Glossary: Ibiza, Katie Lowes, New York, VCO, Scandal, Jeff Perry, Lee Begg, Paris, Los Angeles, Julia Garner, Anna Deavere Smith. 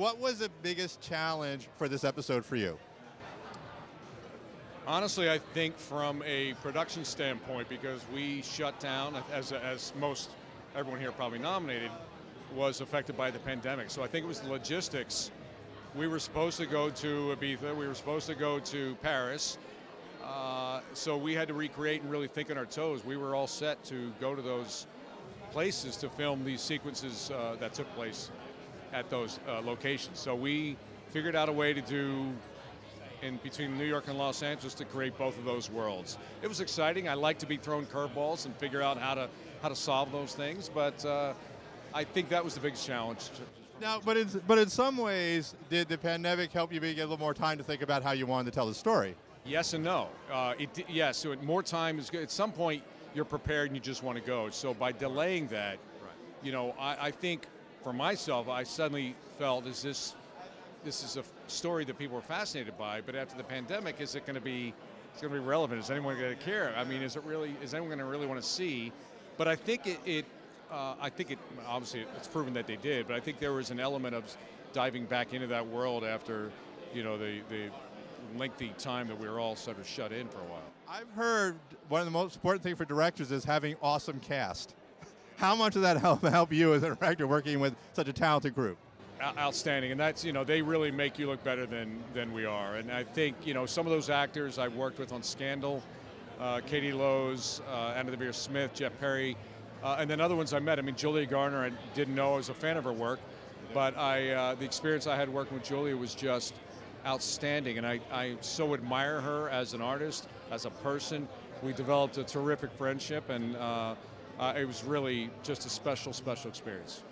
What was the biggest challenge for this episode for you? Honestly, I think from a production standpoint, because we shut down, as most everyone here probably nominated, was affected by the pandemic. So I think it was the logistics. We were supposed to go to Ibiza, we were supposed to go to Paris, so we had to recreate and really think on our toes. We were all set to go to those places to film these sequences that took place at those locations. So we figured out a way to do in between New York and Los Angeles to create both of those worlds. It was exciting. I like to be thrown curveballs and figure out how to solve those things, but I think that was the biggest challenge. Now, but in some ways, did the pandemic help you get a little more time to think about how you wanted to tell the story? Yes and no. Yes, so more time is good. At some point, you're prepared and you just want to go. So by delaying that, you know, I think for myself, I suddenly felt, is this is a story that people are fascinated by, but after the pandemic, is it going to be, it's going to be relevant? Is anyone going to care? I mean, is anyone going to really want to see? But I think it obviously it's proven that they did, but I think there was an element of diving back into that world after, you know, the lengthy time that we were all sort of shut in for a while. I've heard one of the most important things for directors is having awesome cast. How much does that help you as a director working with such a talented group? Outstanding, and that's, you know, they really make you look better than we are. And I think, you know, some of those actors I've worked with on Scandal, Katie Lowes, Anna Deavere Smith, Jeff Perry, and then other ones I met. I mean, Julia Garner, I didn't know I was a fan of her work, but the experience I had working with Julia was just outstanding, and I so admire her as an artist, as a person. We developed a terrific friendship, and it was really just a special, special experience.